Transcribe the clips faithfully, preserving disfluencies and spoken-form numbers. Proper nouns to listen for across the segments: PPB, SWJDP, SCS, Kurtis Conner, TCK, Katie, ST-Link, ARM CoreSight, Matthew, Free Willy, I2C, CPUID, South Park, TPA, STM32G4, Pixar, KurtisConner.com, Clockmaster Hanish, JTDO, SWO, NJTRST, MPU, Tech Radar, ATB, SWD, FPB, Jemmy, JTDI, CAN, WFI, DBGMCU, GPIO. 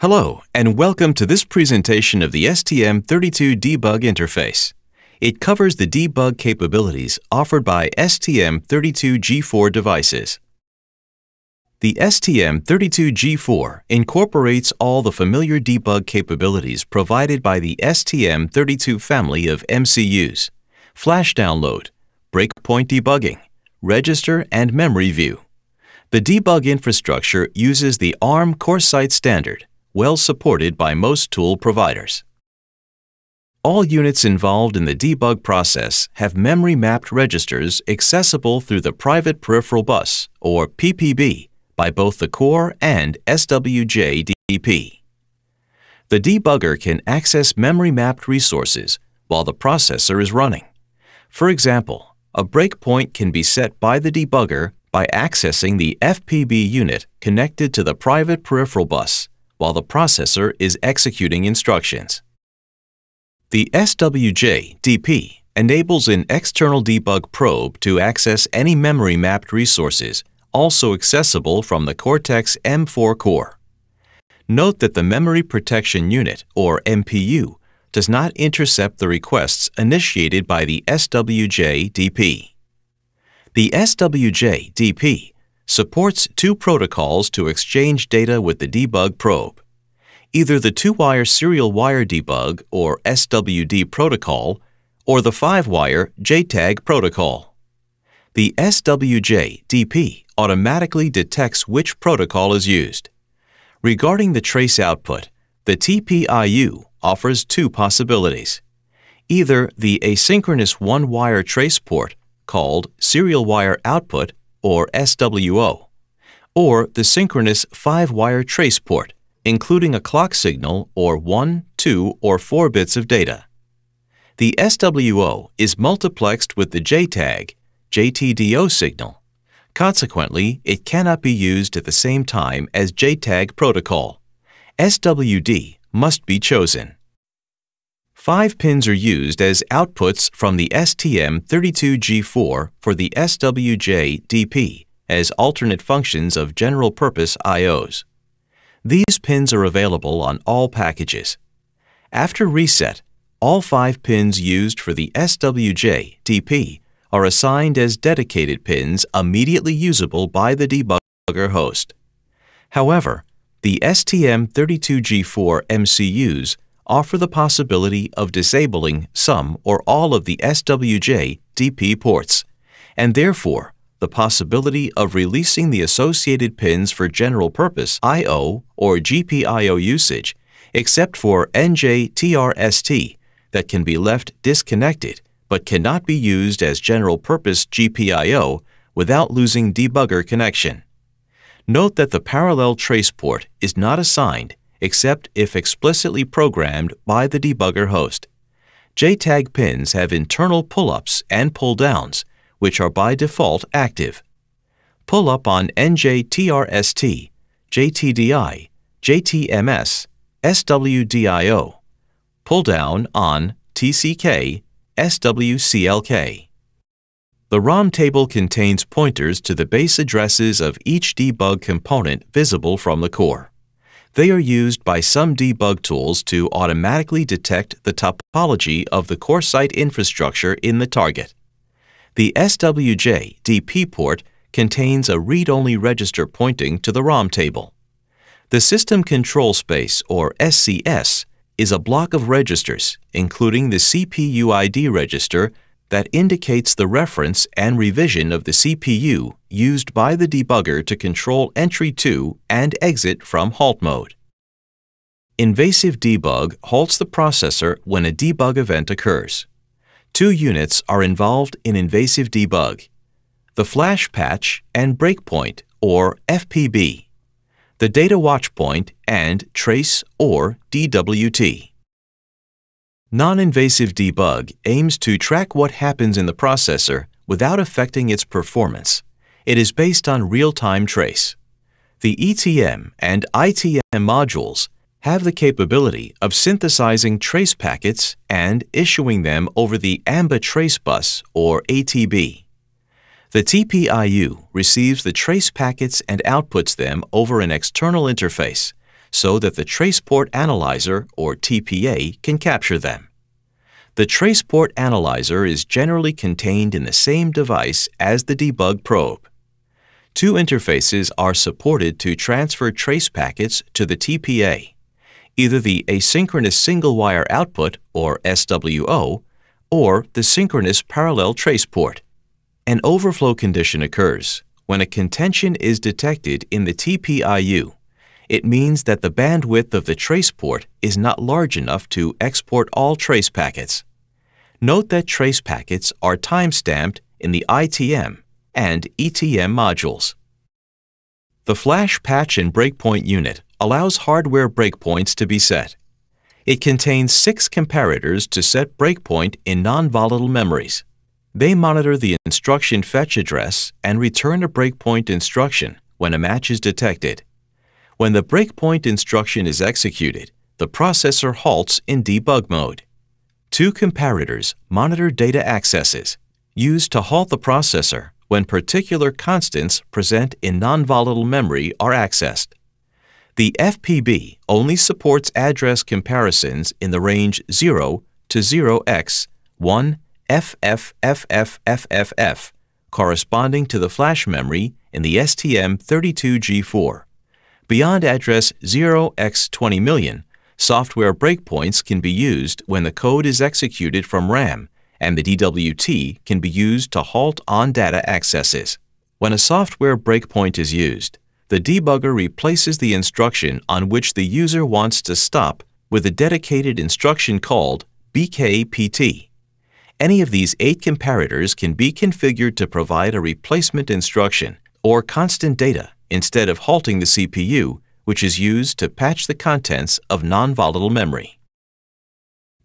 Hello, and welcome to this presentation of the S T M thirty-two debug interface. It covers the debug capabilities offered by S T M thirty-two G four devices. The S T M thirty-two G four incorporates all the familiar debug capabilities provided by the S T M thirty-two family of M C Us: flash download, breakpoint debugging, register, and memory view. The debug infrastructure uses the ARM CoreSight standard, well supported by most tool providers. All units involved in the debug process have memory-mapped registers accessible through the Private Peripheral Bus, or P P B, by both the core and S W J D P. The debugger can access memory-mapped resources while the processor is running. For example, a breakpoint can be set by the debugger by accessing the F P B unit connected to the Private Peripheral Bus while the processor is executing instructions. The S W J D P enables an external debug probe to access any memory-mapped resources also accessible from the Cortex M four core. Note that the Memory Protection Unit, or M P U, does not intercept the requests initiated by the S W J D P. The S W J D P supports two protocols to exchange data with the debug probe. Either the two-wire serial wire debug, or S W D protocol, or the five-wire J TAG protocol. The S W J D P automatically detects which protocol is used. Regarding the trace output, the T P I U offers two possibilities. Either the asynchronous one-wire trace port, called serial wire output, or S W O, or the synchronous five-wire trace port, including a clock signal or one, two, or four bits of data. The S W O is multiplexed with the J TAG, J T D O signal. Consequently, it cannot be used at the same time as J TAG protocol. S W D must be chosen. Five pins are used as outputs from the S T M thirty-two G four for the S W J D P as alternate functions of general-purpose I Os. These pins are available on all packages. After reset, all five pins used for the S W J D P are assigned as dedicated pins immediately usable by the debugger host. However, the S T M thirty-two G four M C Us offer the possibility of disabling some or all of the S W J D P ports, and therefore the possibility of releasing the associated pins for general-purpose I O or G P I O usage, except for N J T R S T, that can be left disconnected but cannot be used as general-purpose G P I O without losing debugger connection. Note that the parallel trace port is not assigned except if explicitly programmed by the debugger host. J TAG pins have internal pull-ups and pull-downs, which are by default active. Pull-up on N J T R S T, J T D I, J T M S, S W D I O. Pull-down on T C K, S W C L K. The ROM table contains pointers to the base addresses of each debug component visible from the core. They are used by some debug tools to automatically detect the topology of the CoreSight infrastructure in the target. The S W J D P port contains a read-only register pointing to the ROM table. The System Control Space, or S C S, is a block of registers, including the C P U I D register, that indicates the reference and revision of the C P U used by the debugger to control entry to and exit from halt mode. Invasive debug halts the processor when a debug event occurs. Two units are involved in invasive debug: the flash patch and breakpoint, or F P B, the data watch point, and trace, or D W T. Non-invasive debug aims to track what happens in the processor without affecting its performance. It is based on real-time trace. The E T M and I T M modules have the capability of synthesizing trace packets and issuing them over the AMBA trace bus, or A T B. The T P I U receives the trace packets and outputs them over an external interface, so that the Traceport Analyzer, or T P A, can capture them. The Traceport Analyzer is generally contained in the same device as the debug probe. Two interfaces are supported to transfer trace packets to the T P A, either the asynchronous single-wire output, or S W O, or the synchronous parallel trace port. An overflow condition occurs. When a contention is detected in the T P I U, it means that the bandwidth of the trace port is not large enough to export all trace packets. Note that trace packets are timestamped in the I T M and E T M modules. The flash patch and breakpoint unit allows hardware breakpoints to be set. It contains six comparators to set breakpoint in non-volatile memories. They monitor the instruction fetch address and return a breakpoint instruction when a match is detected. When the breakpoint instruction is executed, the processor halts in debug mode. Two comparators monitor data accesses, used to halt the processor when particular constants present in non-volatile memory are accessed. The F P B only supports address comparisons in the range zero to zero x one F F F F F F, corresponding to the flash memory in the S T M thirty-two G four. Beyond address zero x twenty million, software breakpoints can be used when the code is executed from RAM, and the D W T can be used to halt on-data accesses. When a software breakpoint is used, the debugger replaces the instruction on which the user wants to stop with a dedicated instruction called B K P T. Any of these eight comparators can be configured to provide a replacement instruction or constant data instead of halting the C P U, which is used to patch the contents of non-volatile memory.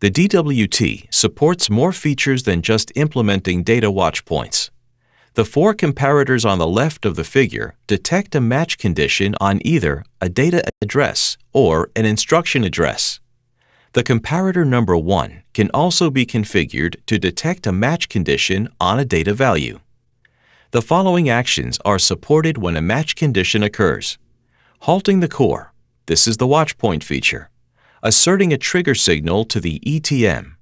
The D W T supports more features than just implementing data watch points. The four comparators on the left of the figure detect a match condition on either a data address or an instruction address. The comparator number one can also be configured to detect a match condition on a data value. The following actions are supported when a match condition occurs: halting the core, this is the watchpoint feature; asserting a trigger signal to the E T M;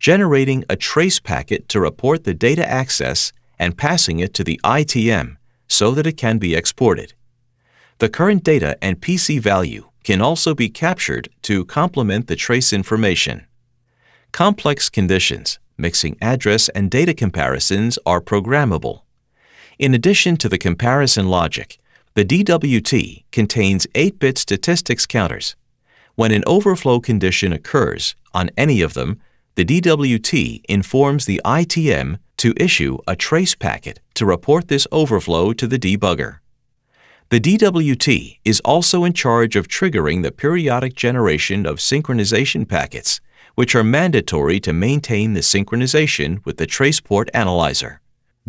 generating a trace packet to report the data access and passing it to the I T M so that it can be exported. The current data and P C value can also be captured to complement the trace information. Complex conditions, mixing address and data comparisons, are programmable. In addition to the comparison logic, the D W T contains eight bit statistics counters. When an overflow condition occurs on any of them, the D W T informs the I T M to issue a trace packet to report this overflow to the debugger. The D W T is also in charge of triggering the periodic generation of synchronization packets, which are mandatory to maintain the synchronization with the Traceport Analyzer.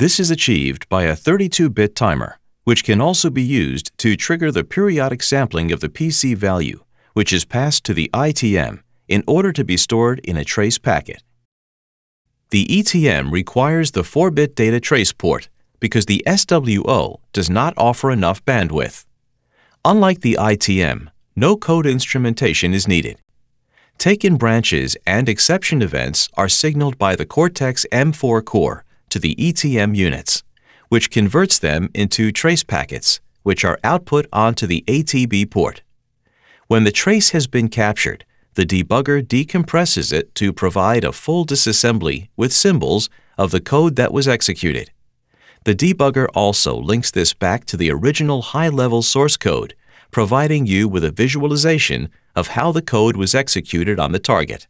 This is achieved by a thirty-two bit timer, which can also be used to trigger the periodic sampling of the P C value, which is passed to the I T M in order to be stored in a trace packet. The E T M requires the four bit data trace port, because the S W O does not offer enough bandwidth. Unlike the I T M, no code instrumentation is needed. Taken branches and exception events are signaled by the Cortex M four core to the E T M units, which converts them into trace packets, which are output onto the A T B port. When the trace has been captured, the debugger decompresses it to provide a full disassembly with symbols of the code that was executed. The debugger also links this back to the original high-level source code, providing you with a visualization of how the code was executed on the target.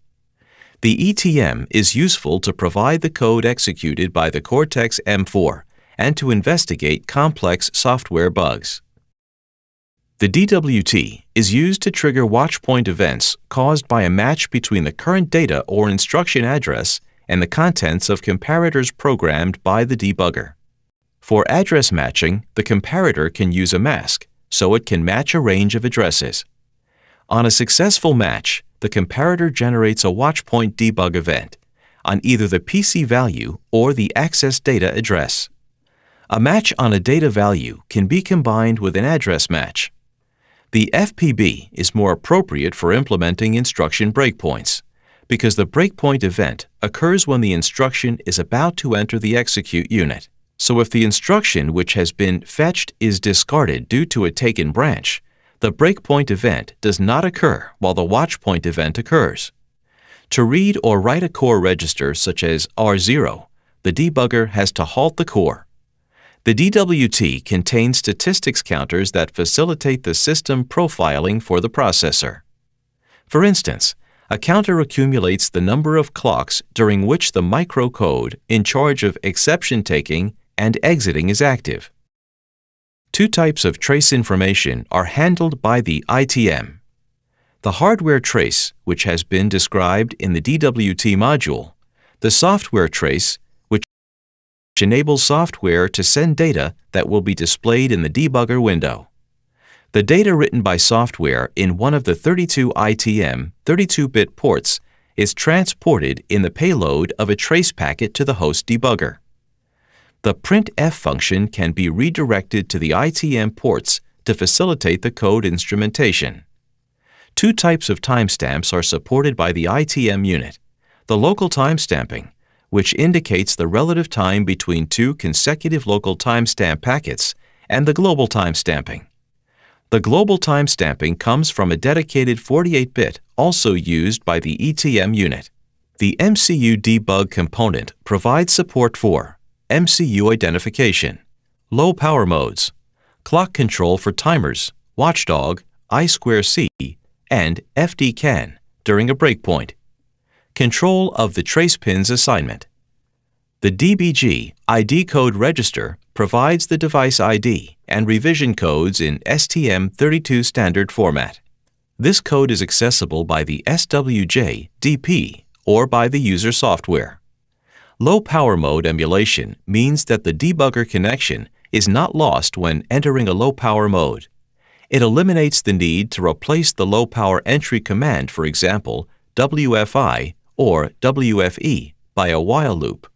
The E T M is useful to provide the code executed by the Cortex M four and to investigate complex software bugs. The D W T is used to trigger watchpoint events caused by a match between the current data or instruction address and the contents of comparators programmed by the debugger. For address matching, the comparator can use a mask, so it can match a range of addresses. On a successful match, the comparator generates a watchpoint debug event on either the P C value or the access data address. A match on a data value can be combined with an address match. The F P B is more appropriate for implementing instruction breakpoints because the breakpoint event occurs when the instruction is about to enter the execute unit. So if the instruction which has been fetched is discarded due to a taken branch, the breakpoint event does not occur while the watchpoint event occurs. To read or write a core register such as R zero, the debugger has to halt the core. The D W T contains statistics counters that facilitate the system profiling for the processor. For instance, a counter accumulates the number of clocks during which the microcode in charge of exception taking and exiting is active. Two types of trace information are handled by the I T M. The hardware trace, which has been described in the D W T module, the software trace, which enables software to send data that will be displayed in the debugger window. The data written by software in one of the thirty-two I T M thirty-two bit ports is transported in the payload of a trace packet to the host debugger. The printf function can be redirected to the I T M ports to facilitate the code instrumentation. Two types of timestamps are supported by the I T M unit, the local timestamping, which indicates the relative time between two consecutive local timestamp packets, and the global timestamping. The global timestamping comes from a dedicated forty-eight bit also used by the E T M unit. The M C U debug component provides support for M C U identification, low power modes, clock control for timers, watchdog, I two C, and F D CAN during a breakpoint, control of the trace pins assignment. The D B G I D code register provides the device I D and revision codes in S T M thirty-two standard format. This code is accessible by the S W J D P or by the user software. Low power mode emulation means that the debugger connection is not lost when entering a low power mode. It eliminates the need to replace the low power entry command, for example, W F I or W F E, by a while loop.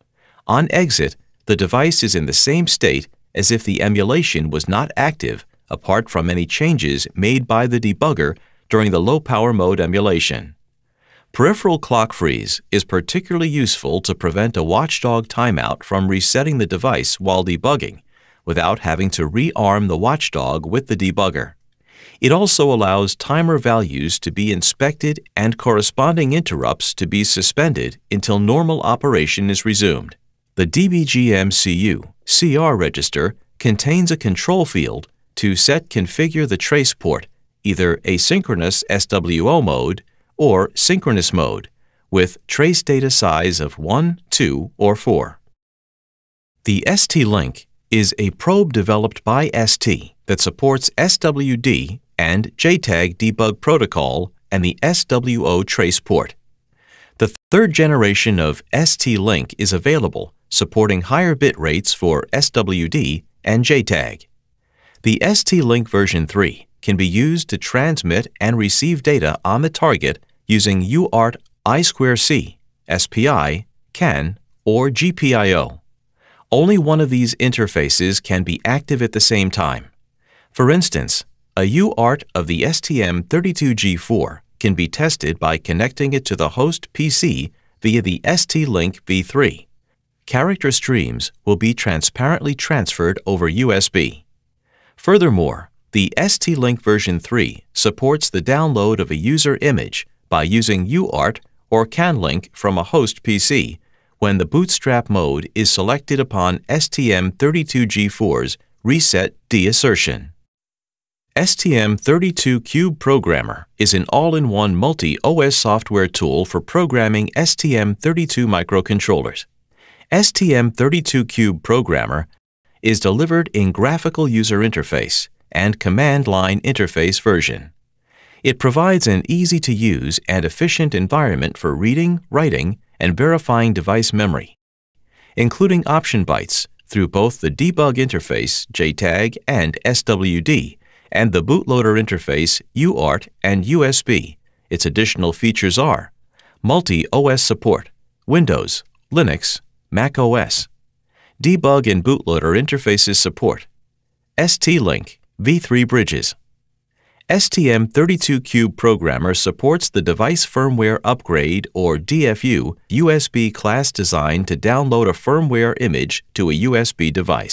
On exit, the device is in the same state as if the emulation was not active, apart from any changes made by the debugger during the low-power mode emulation. Peripheral clock freeze is particularly useful to prevent a watchdog timeout from resetting the device while debugging without having to rearm the watchdog with the debugger. It also allows timer values to be inspected and corresponding interrupts to be suspended until normal operation is resumed. The D B G M C U C R register contains a control field to set configure the trace port, either asynchronous S W O mode or synchronous mode, with trace data size of one, two, or four. The S T Link is a probe developed by S T that supports S W D and J TAG debug protocol and the S W O trace port. The third generation of S T Link is available, supporting higher bit rates for S W D and J TAG. The S T Link version three can be used to transmit and receive data on the target using U A R T, I two C, S P I, CAN, or G P I O. Only one of these interfaces can be active at the same time. For instance, a U A R T of the S T M thirty-two G four can be tested by connecting it to the host P C via the S T Link V three. Character streams will be transparently transferred over U S B. Furthermore, the S T Link version three supports the download of a user image by using U A R T or CAN link from a host P C when the bootstrap mode is selected upon S T M thirty-two G four's reset deassertion. S T M thirty-two Cube Programmer is an all-in-one multi-O S software tool for programming S T M thirty-two microcontrollers. S T M thirty-two Cube Programmer is delivered in graphical user interface and command line interface version. It provides an easy-to-use and efficient environment for reading, writing, and verifying device memory, including option bytes through both the debug interface, J TAG and S W D, and the bootloader interface, U A R T and U S B. Its additional features are multi-O S support, Windows, Linux, Mac O S, debug and bootloader interfaces support, S T Link, V three bridges, S T M thirty-two Cube Programmer supports the Device Firmware Upgrade or D F U U S B class design to download a firmware image to a U S B device.